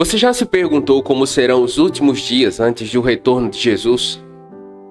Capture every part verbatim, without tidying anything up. Você já se perguntou como serão os últimos dias antes do retorno de Jesus?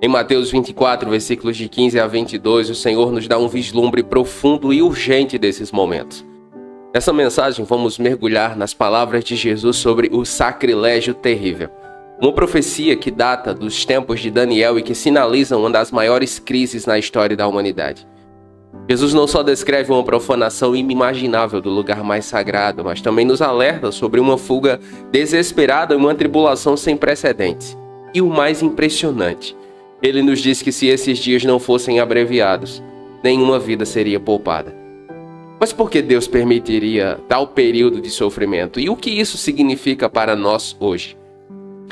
Em Mateus vinte e quatro, versículos de quinze a vinte e dois, o Senhor nos dá um vislumbre profundo e urgente desses momentos. Nessa mensagem, vamos mergulhar nas palavras de Jesus sobre o sacrilégio terrível, uma profecia que data dos tempos de Daniel e que sinaliza uma das maiores crises na história da humanidade. Jesus não só descreve uma profanação inimaginável do lugar mais sagrado, mas também nos alerta sobre uma fuga desesperada e uma tribulação sem precedentes. E o mais impressionante, ele nos diz que se esses dias não fossem abreviados, nenhuma vida seria poupada. Mas por que Deus permitiria tal período de sofrimento? E o que isso significa para nós hoje?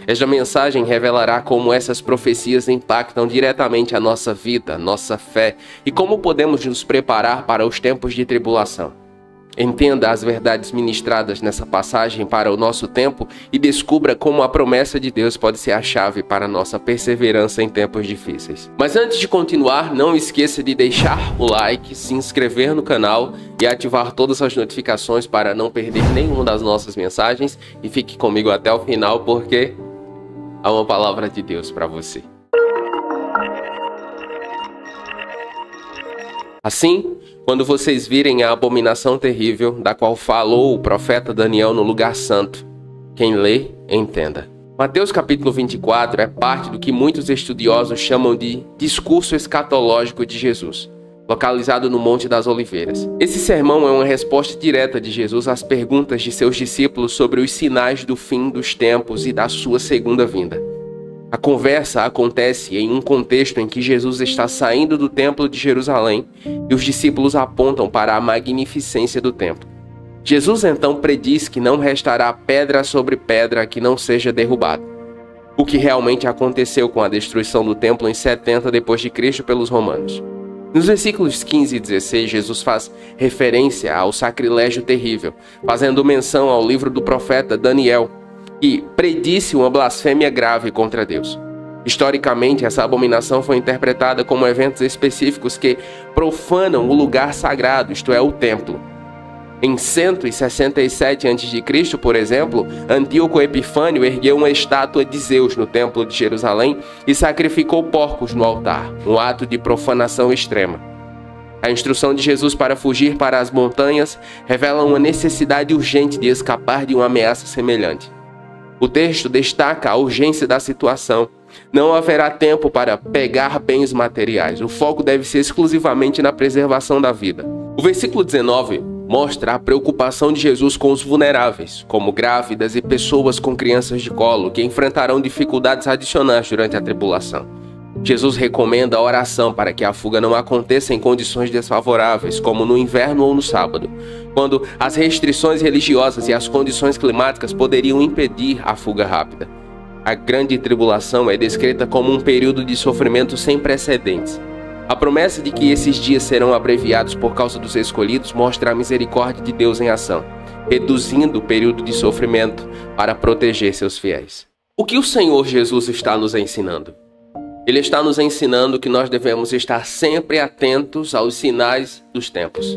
Esta mensagem revelará como essas profecias impactam diretamente a nossa vida, nossa fé e como podemos nos preparar para os tempos de tribulação. Entenda as verdades ministradas nessa passagem para o nosso tempo e descubra como a promessa de Deus pode ser a chave para a nossa perseverança em tempos difíceis. Mas antes de continuar, não esqueça de deixar o like, se inscrever no canal e ativar todas as notificações para não perder nenhuma das nossas mensagens. E fique comigo até o final porque há uma palavra de Deus para você. Assim, quando vocês virem a abominação terrível da qual falou o profeta Daniel no lugar santo, quem lê, entenda. Mateus capítulo vinte e quatro é parte do que muitos estudiosos chamam de discurso escatológico de Jesus, localizado no Monte das Oliveiras. Esse sermão é uma resposta direta de Jesus às perguntas de seus discípulos sobre os sinais do fim dos tempos e da sua segunda vinda. A conversa acontece em um contexto em que Jesus está saindo do Templo de Jerusalém e os discípulos apontam para a magnificência do templo. Jesus então prediz que não restará pedra sobre pedra que não seja derrubada, o que realmente aconteceu com a destruição do templo em setenta depois de Cristo pelos romanos. Nos versículos quinze e dezesseis, Jesus faz referência ao sacrilégio terrível, fazendo menção ao livro do profeta Daniel, e predisse uma blasfêmia grave contra Deus. Historicamente, essa abominação foi interpretada como eventos específicos que profanam o lugar sagrado, isto é, o templo. Em cento e sessenta e sete antes de Cristo, por exemplo, Antíoco Epifânio ergueu uma estátua de Zeus no Templo de Jerusalém e sacrificou porcos no altar, um ato de profanação extrema. A instrução de Jesus para fugir para as montanhas revela uma necessidade urgente de escapar de uma ameaça semelhante. O texto destaca a urgência da situação. Não haverá tempo para pegar bens materiais. O foco deve ser exclusivamente na preservação da vida. O versículo dezenove mostra a preocupação de Jesus com os vulneráveis, como grávidas e pessoas com crianças de colo, que enfrentarão dificuldades adicionais durante a tribulação. Jesus recomenda a oração para que a fuga não aconteça em condições desfavoráveis, como no inverno ou no sábado, quando as restrições religiosas e as condições climáticas poderiam impedir a fuga rápida. A grande tribulação é descrita como um período de sofrimento sem precedentes. A promessa de que esses dias serão abreviados por causa dos escolhidos mostra a misericórdia de Deus em ação, reduzindo o período de sofrimento para proteger seus fiéis. O que o Senhor Jesus está nos ensinando? Ele está nos ensinando que nós devemos estar sempre atentos aos sinais dos tempos.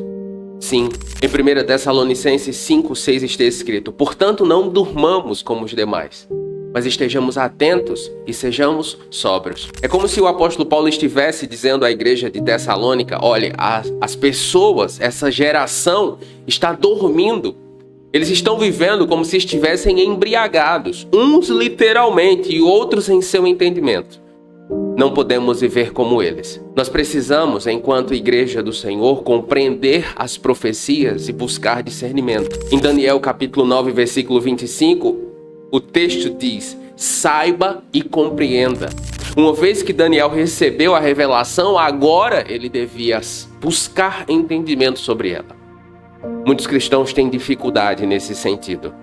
Sim, em primeira Tessalonicenses cinco, seis está escrito: portanto, não durmamos como os demais, mas estejamos atentos e sejamos sóbrios. É como se o apóstolo Paulo estivesse dizendo à igreja de Tessalônica: olha, as, as pessoas, essa geração está dormindo. Eles estão vivendo como se estivessem embriagados, uns literalmente e outros em seu entendimento. Não podemos viver como eles. Nós precisamos, enquanto igreja do Senhor, compreender as profecias e buscar discernimento. Em Daniel capítulo nove, versículo vinte e cinco, o texto diz: saiba e compreenda. Uma vez que Daniel recebeu a revelação, agora ele devia buscar entendimento sobre ela. Muitos cristãos têm dificuldade nesse sentido.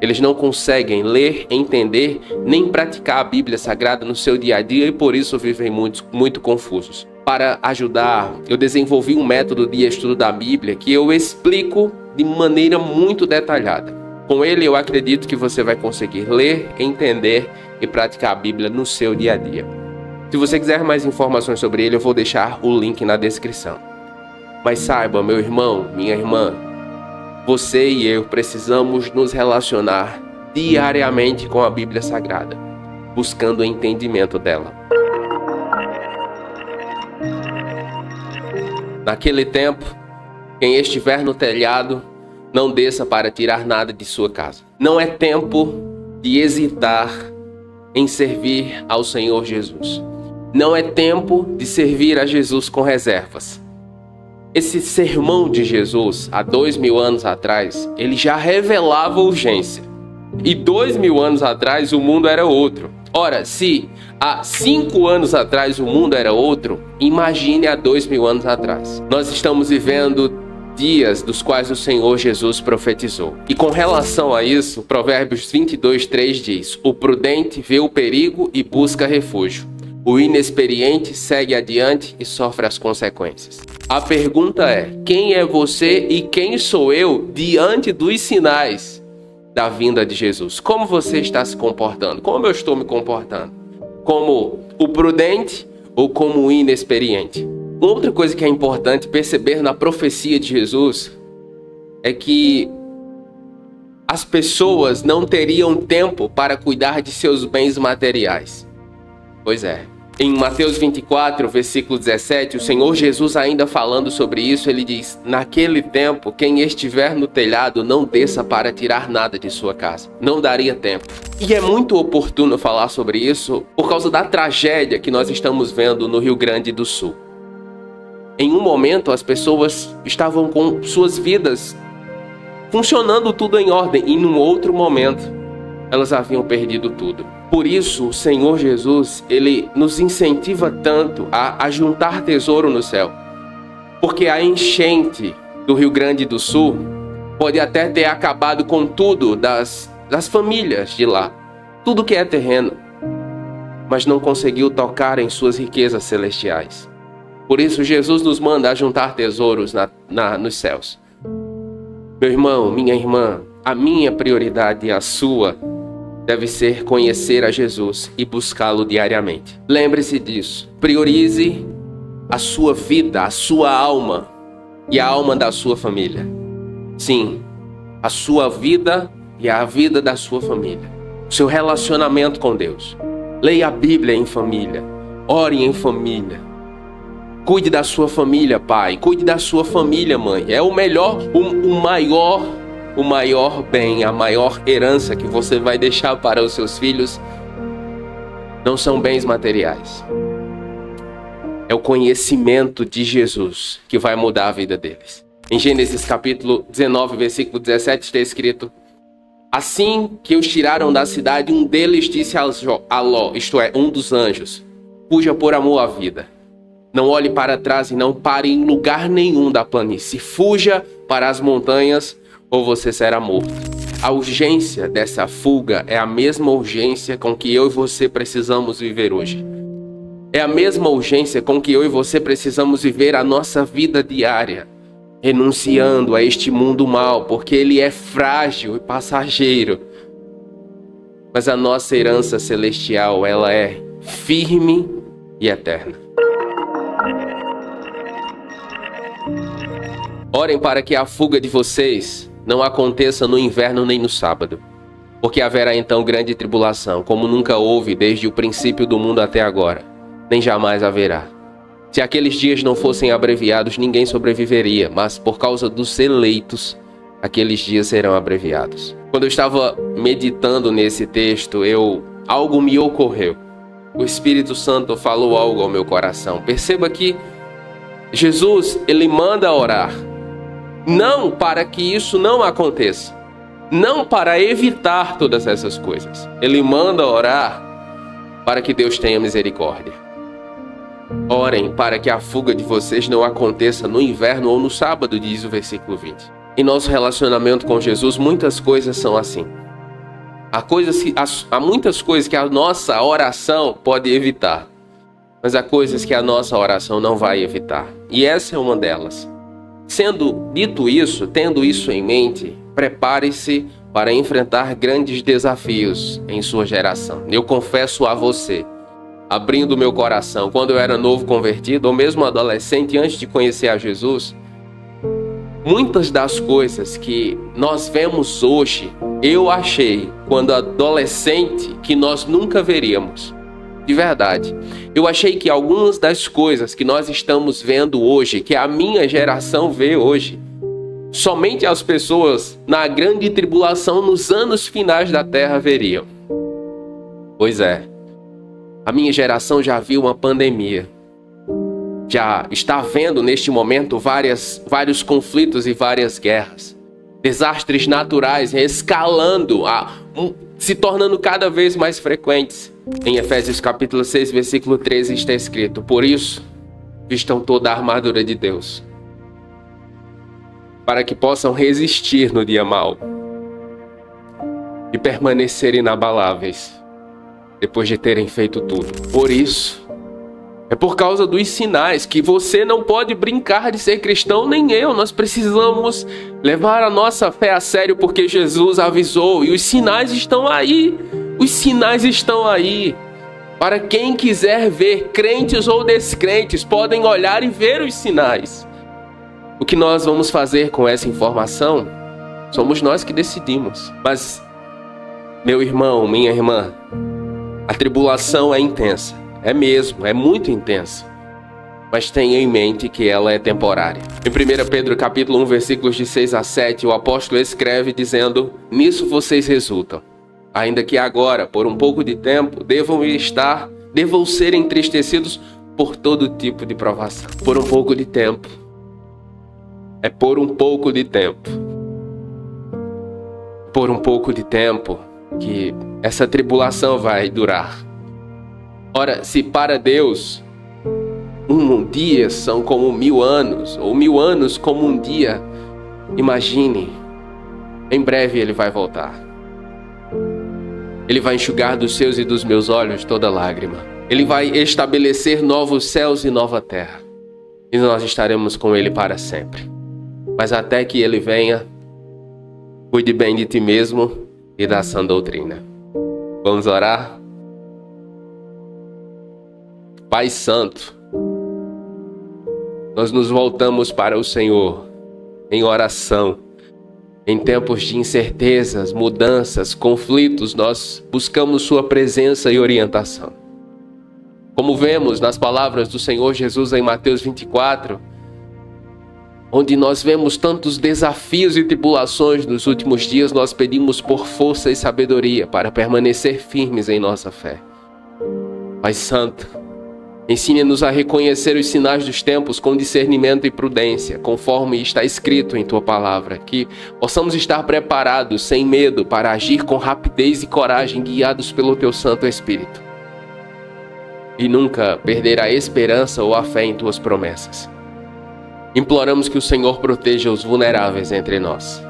Eles não conseguem ler, entender, nem praticar a Bíblia Sagrada no seu dia a dia e por isso vivem muito, muito confusos. Para ajudar, eu desenvolvi um método de estudo da Bíblia que eu explico de maneira muito detalhada. Com ele, eu acredito que você vai conseguir ler, entender e praticar a Bíblia no seu dia a dia. Se você quiser mais informações sobre ele, eu vou deixar o link na descrição. Mas saiba, meu irmão, minha irmã, você e eu precisamos nos relacionar diariamente com a Bíblia Sagrada, buscando o entendimento dela. Naquele tempo, quem estiver no telhado, não desça para tirar nada de sua casa. Não é tempo de hesitar em servir ao Senhor Jesus. Não é tempo de servir a Jesus com reservas. Esse sermão de Jesus, há dois mil anos atrás, ele já revelava urgência. E dois mil anos atrás o mundo era outro. Ora, se há cinco anos atrás o mundo era outro, imagine há dois mil anos atrás. Nós estamos vivendo dias dos quais o Senhor Jesus profetizou. E com relação a isso, Provérbios vinte e dois, três diz: o prudente vê o perigo e busca refúgio. O inexperiente segue adiante e sofre as consequências. A pergunta é: quem é você e quem sou eu diante dos sinais da vinda de Jesus? Como você está se comportando? Como eu estou me comportando? Como o prudente ou como o inexperiente? Outra coisa que é importante perceber na profecia de Jesus é que as pessoas não teriam tempo para cuidar de seus bens materiais. Pois é. Em Mateus vinte e quatro, versículo dezessete, o Senhor Jesus ainda falando sobre isso, ele diz: naquele tempo, quem estiver no telhado não desça para tirar nada de sua casa. Não daria tempo. E é muito oportuno falar sobre isso por causa da tragédia que nós estamos vendo no Rio Grande do Sul. Em um momento, as pessoas estavam com suas vidas funcionando tudo em ordem, e num outro momento, elas haviam perdido tudo. Por isso, o Senhor Jesus, ele nos incentiva tanto a ajuntar tesouro no céu. Porque a enchente do Rio Grande do Sul pode até ter acabado com tudo das, das famílias de lá. Tudo que é terreno. Mas não conseguiu tocar em suas riquezas celestiais. Por isso, Jesus nos manda ajuntar tesouros na, na, nos céus. Meu irmão, minha irmã, a minha prioridade é a sua deve ser conhecer a Jesus e buscá-lo diariamente. Lembre-se disso. Priorize a sua vida, a sua alma e a alma da sua família. Sim, a sua vida e a vida da sua família. O seu relacionamento com Deus. Leia a Bíblia em família. Ore em família. Cuide da sua família, pai. Cuide da sua família, mãe. É o melhor, o, o maior... O maior bem, a maior herança que você vai deixar para os seus filhos não são bens materiais. É o conhecimento de Jesus que vai mudar a vida deles. Em Gênesis capítulo dezenove, versículo dezessete está escrito: assim que os tiraram da cidade, um deles disse a Ló, isto é, um dos anjos: fuja por amor à vida. Não olhe para trás e não pare em lugar nenhum da planície. Fuja para as montanhas ou você será morto. A urgência dessa fuga é a mesma urgência com que eu e você precisamos viver hoje. É a mesma urgência com que eu e você precisamos viver a nossa vida diária, renunciando a este mundo mal, porque ele é frágil e passageiro. Mas a nossa herança celestial, ela é firme e eterna. Orem para que a fuga de vocês não aconteça no inverno nem no sábado, porque haverá então grande tribulação, como nunca houve desde o princípio do mundo até agora, nem jamais haverá. Se aqueles dias não fossem abreviados, ninguém sobreviveria, mas por causa dos eleitos, aqueles dias serão abreviados. Quando eu estava meditando nesse texto, eu algo me ocorreu. O Espírito Santo falou algo ao meu coração. Perceba que Jesus, ele manda orar. Não para que isso não aconteça. Não para evitar todas essas coisas. Ele manda orar para que Deus tenha misericórdia. Orem para que a fuga de vocês não aconteça no inverno ou no sábado, diz o versículo vinte. Em nosso relacionamento com Jesus, muitas coisas são assim. Há, coisas que, há, há muitas coisas que a nossa oração pode evitar. Mas há coisas que a nossa oração não vai evitar. E essa é uma delas. Sendo dito isso, tendo isso em mente, prepare-se para enfrentar grandes desafios em sua geração. Eu confesso a você, abrindo meu coração, quando eu era novo convertido, ou mesmo adolescente, antes de conhecer a Jesus, Muitas das coisas que nós vemos hoje, eu achei quando adolescente que nós nunca veríamos. De verdade, eu achei que algumas das coisas que nós estamos vendo hoje, que a minha geração vê hoje, somente as pessoas na grande tribulação nos anos finais da terra veriam. Pois é, a minha geração já viu uma pandemia, já está vendo neste momento várias, vários conflitos e várias guerras, desastres naturais escalando, a, um, se tornando cada vez mais frequentes. Em Efésios capítulo seis, versículo treze está escrito: por isso, vistam toda a armadura de Deus, para que possam resistir no dia mau e permanecer inabaláveis depois de terem feito tudo. Por isso, é por causa dos sinais que você não pode brincar de ser cristão, nem eu. Nós precisamos levar a nossa fé a sério, porque Jesus avisou e os sinais estão aí. Os sinais estão aí. Para quem quiser ver, crentes ou descrentes, podem olhar e ver os sinais. O que nós vamos fazer com essa informação, somos nós que decidimos. Mas, meu irmão, minha irmã, a tribulação é intensa. É mesmo, é muito intensa. Mas tenha em mente que ela é temporária. Em primeira Pedro capítulo um, versículos de seis a sete, o apóstolo escreve dizendo: nisso vocês resultam, ainda que agora, por um pouco de tempo, devam estar, devam ser entristecidos por todo tipo de provação. Por um pouco de tempo. É por um pouco de tempo. Por um pouco de tempo que essa tribulação vai durar. Ora, se para Deus um dia são como mil anos, ou mil anos como um dia, imagine, em breve Ele vai voltar. Ele vai enxugar dos seus e dos meus olhos toda lágrima. Ele vai estabelecer novos céus e nova terra. E nós estaremos com Ele para sempre. Mas até que Ele venha, cuide bem de ti mesmo e da sã doutrina. Vamos orar? Pai Santo, nós nos voltamos para o Senhor em oração. Em tempos de incertezas, mudanças, conflitos, nós buscamos Sua presença e orientação. Como vemos nas palavras do Senhor Jesus em Mateus vinte e quatro, onde nós vemos tantos desafios e tribulações nos últimos dias, nós pedimos por força e sabedoria para permanecer firmes em nossa fé. Pai Santo, ensina-nos a reconhecer os sinais dos tempos com discernimento e prudência, conforme está escrito em Tua palavra, que possamos estar preparados, sem medo, para agir com rapidez e coragem, guiados pelo Teu Santo Espírito. E nunca perder a esperança ou a fé em Tuas promessas. Imploramos que o Senhor proteja os vulneráveis entre nós,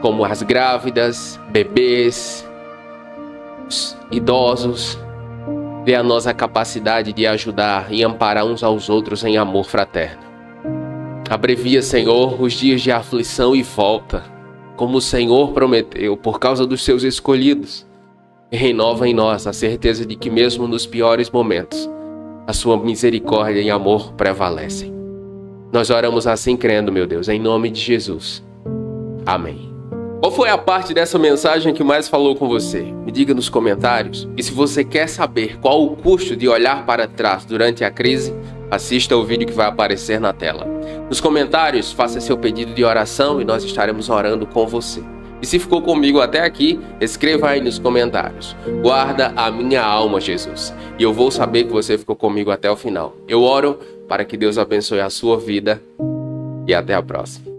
como as grávidas, bebês, os idosos. Dê a nós a capacidade de ajudar e amparar uns aos outros em amor fraterno. Abrevia, Senhor, os dias de aflição e volta, como o Senhor prometeu, por causa dos Seus escolhidos. E renova em nós a certeza de que mesmo nos piores momentos, a Sua misericórdia e amor prevalecem. Nós oramos assim crendo, meu Deus, em nome de Jesus. Amém. Qual foi a parte dessa mensagem que mais falou com você? Me diga nos comentários. E se você quer saber qual o custo de olhar para trás durante a crise, assista o vídeo que vai aparecer na tela. Nos comentários, faça seu pedido de oração e nós estaremos orando com você. E se ficou comigo até aqui, escreva aí nos comentários: guarda a minha alma, Jesus. E eu vou saber que você ficou comigo até o final. Eu oro para que Deus abençoe a sua vida e até a próxima.